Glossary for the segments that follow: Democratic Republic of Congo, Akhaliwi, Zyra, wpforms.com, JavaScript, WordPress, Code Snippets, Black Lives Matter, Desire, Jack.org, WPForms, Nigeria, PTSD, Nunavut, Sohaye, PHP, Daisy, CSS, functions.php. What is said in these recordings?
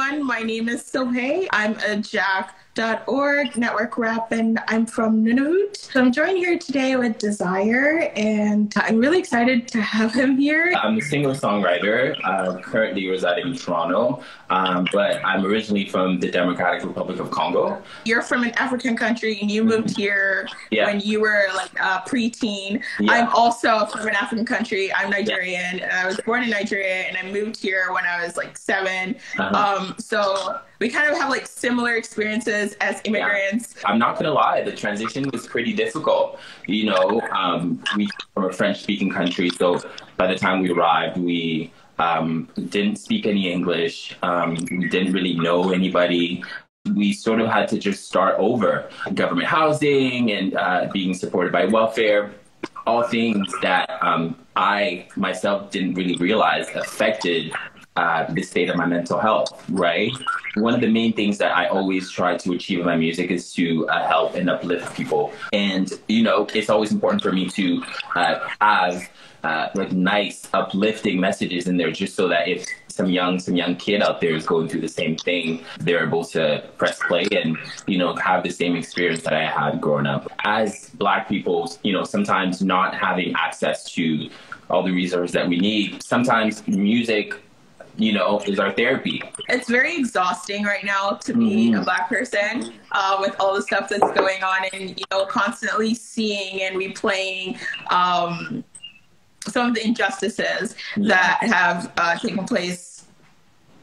everyone. My name is Sohaye. I'm a Jack.org network rep, and I'm from Nunavut. So I'm joined here today with Desire, and I'm really excited to have him here. I'm a singer-songwriter, currently residing in Toronto, but I'm originally from the Democratic Republic of Congo. You're from an African country, and you moved here when you were like preteen. Yeah. I'm also from an African country. I'm Nigerian, and I was born in Nigeria, and I moved here when I was like 7. So we kind of have like similar experiences as immigrants. Yeah. I'm not gonna lie, the transition was pretty difficult. You know, we were a French-speaking country, so by the time we arrived, we didn't speak any English. We didn't really know anybody. We sort of had to just start over. Government housing and being supported by welfare, all things that I myself didn't really realize affected the state of my mental health, right? One of the main things that I always try to achieve in my music is to help and uplift people. And, you know, it's always important for me to have like nice, uplifting messages in there, just so that if some young kid out there is going through the same thing, they're able to press play and, you know, have the same experience that I had growing up. As Black people, you know, sometimes not having access to all the resources that we need, sometimes music, you know, is our therapy. It's very exhausting right now to be a Black person with all the stuff that's going on, and, you know, constantly seeing and replaying some of the injustices that have taken place,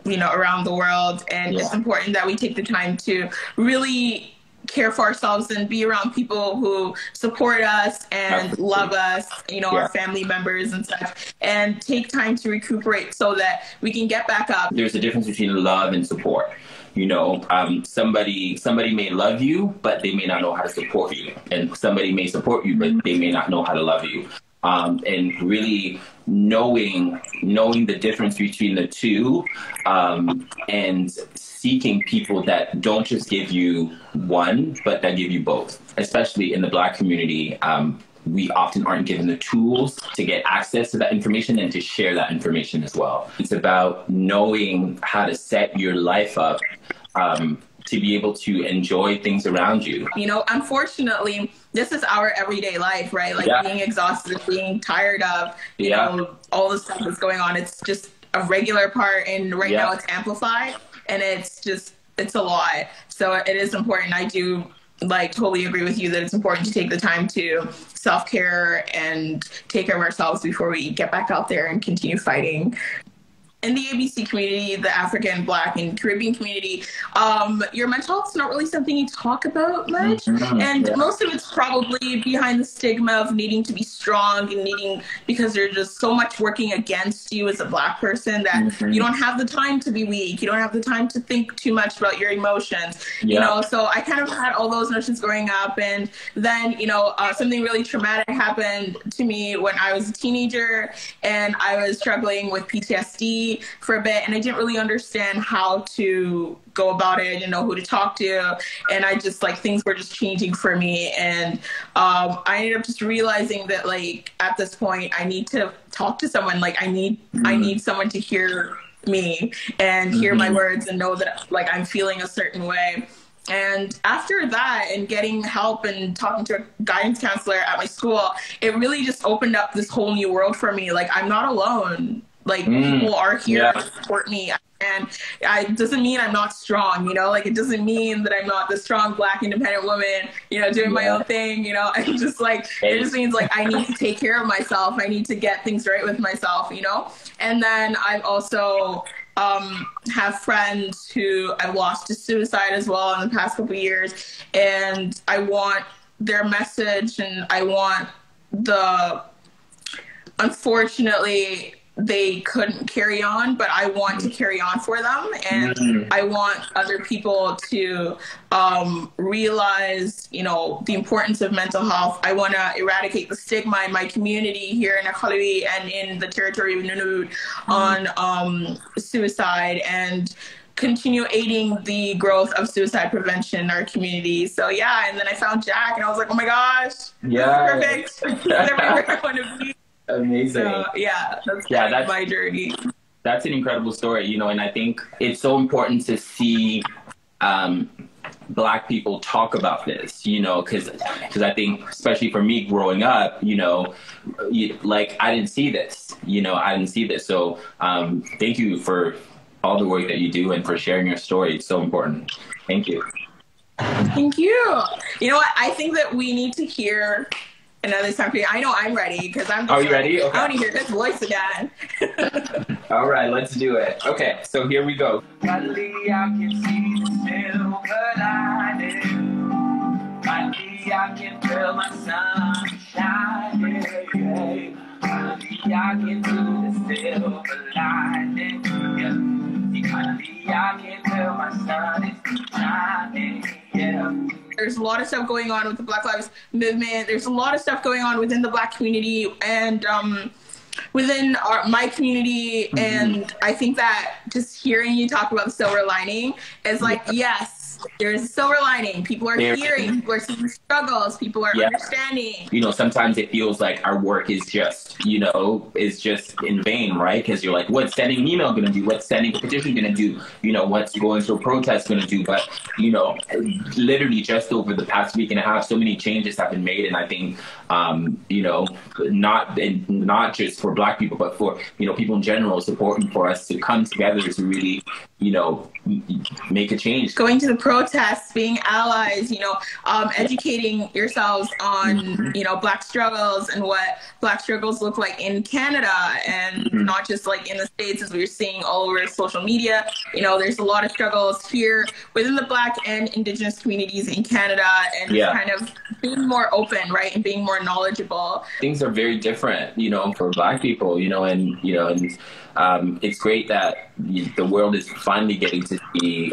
you know, around the world. And it's important that we take the time to really care for ourselves and be around people who support us and love us, you know, our family members and stuff, and take time to recuperate so that we can get back up. There's a difference between love and support. You know, somebody may love you, but they may not know how to support you. And somebody may support you, but they may not know how to love you. And really knowing the difference between the two, and seeking people that don't just give you one, but that give you both. Especially in the Black community, we often aren't given the tools to get access to that information and to share that information as well. It's about knowing how to set your life up to be able to enjoy things around you. You know, unfortunately, this is our everyday life, right? Like being exhausted, being tired of, you know, all the stuff that's going on. It's just a regular part, and right now it's amplified, and it's just, it's a lot. So it is important. I do like totally agree with you that it's important to take the time to self-care and take care of ourselves before we get back out there and continue fighting. In the ABC community, the African, Black, and Caribbean community, your mental health is not really something you talk about much. And most of it's probably behind the stigma of needing to be strong and needing, because there's just so much working against you as a Black person that you don't have the time to be weak. You don't have the time to think too much about your emotions, you know? So I kind of had all those notions growing up. And then, you know, something really traumatic happened to me when I was a teenager, and I was struggling with PTSD for a bit, and I didn't really understand how to go about it. I didn't know who to talk to, and I just, like, things were just changing for me, and I ended up just realizing that, like, at this point I need to talk to someone. Like, I need someone to hear me and hear my words and know that, like, I'm feeling a certain way. And after that, and getting help and talking to a guidance counselor at my school, it really just opened up this whole new world for me. Like, I'm not alone. Like, people are here to support me. And it doesn't mean I'm not strong, you know? Like, it doesn't mean that I'm not the strong Black independent woman, you know, doing my own thing, you know? And just, like, it just means, like, I need to take care of myself. I need to get things right with myself, you know? And then I've also have friends who I've lost to suicide as well in the past couple of years. And I want their message, and I want the, unfortunately, they couldn't carry on, but I want to carry on for them. And I want other people to realize, you know, the importance of mental health. I want to eradicate the stigma in my community here in Akhaliwi and in the territory of Nunavut on suicide, and continue aiding the growth of suicide prevention in our community. So yeah, and then I found Jack, and I was like, oh my gosh, this is perfect. This is everywhere I want to be. Amazing. So, yeah, that's my journey. That's an incredible story, you know, and I think it's so important to see Black people talk about this, you know, because I think, especially for me growing up, you know, like, I didn't see this, you know, I didn't see this. So thank you for all the work that you do and for sharing your story. It's so important. Thank you. Thank you. You know what? I think that we need to hear another song for you. I know I'm ready because I'm. Are you ready? Okay. I want to hear this voice again. All right, let's do it. Okay, so here we go. Suddenly I can see the silver lining. Suddenly I can feel my sunshine. Suddenly I can do the silver lining. Suddenly I can feel my sun is shining. Yeah. There's a lot of stuff going on with the Black Lives Movement. There's a lot of stuff going on within the Black community and within my community. Mm-hmm. And I think that just hearing you talk about the silver lining is like, yes, there's a silver lining. People are hearing, people are seeing struggles, people are understanding. You know, sometimes it feels like our work is just, you know, is just in vain, right? Because you're like, what's sending an email going to do? What's sending a petition going to do? You know, what's going to a protest going to do? But, you know, literally just over the past week and a half, so many changes have been made. And I think, you know, not just for Black people, but for, you know, people in general, it's important for us to come together to really, you know, make a change. Going to the protests, being allies, you know, educating yourselves on, mm-hmm. you know, Black struggles and what Black struggles look like in Canada and mm-hmm. not just like in the States, as we're seeing all over social media. You know, there's a lot of struggles here within the Black and Indigenous communities in Canada, and kind of being more open, right, and being more knowledgeable. Things are very different, you know, for Black people, you know, and it's great that the world is finally getting to see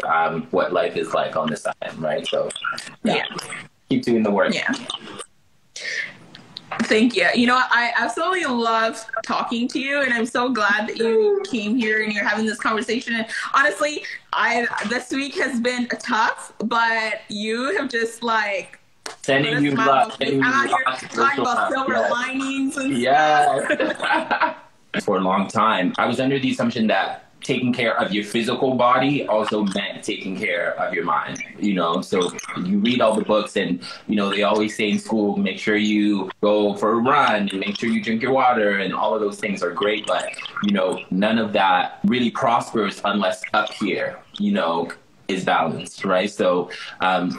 what life is like on this island, right? So keep doing the work. Yeah. Thank you. You know, I absolutely love talking to you, and I'm so glad that you came here and you're having this conversation. And honestly, this week has been tough, but you have just like sending you love. I'm out here talking about silver linings and stuff. For a long time, I was under the assumption that taking care of your physical body also meant taking care of your mind, you know? So you read all the books and, you know, they always say in school, make sure you go for a run and make sure you drink your water, and all of those things are great, but, you know, none of that really prospers unless up here, you know, is balanced, right? So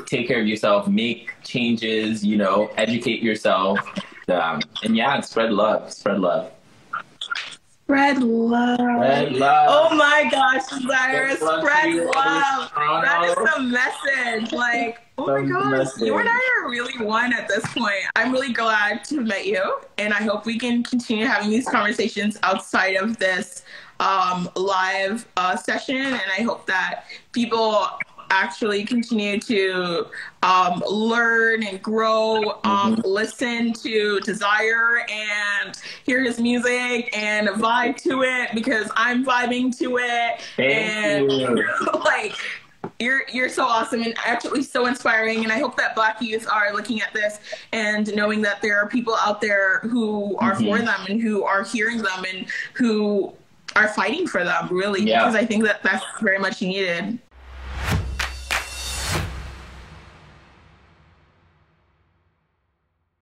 take care of yourself, make changes, you know, educate yourself, and spread love, spread love. Spread love. Spread love. Oh my gosh, Zyra, spread love. That is the message. Like, oh my gosh, you and I are really one at this point. I'm really glad to have met you, and I hope we can continue having these conversations outside of this live session, and I hope that people actually continue to learn and grow, listen to Desire and hear his music and vibe to it, because I'm vibing to it. Thank you. Like, you're so awesome and actually so inspiring, and I hope that Black youth are looking at this and knowing that there are people out there who are for them and who are hearing them and who are fighting for them, really, because I think that that's very much needed.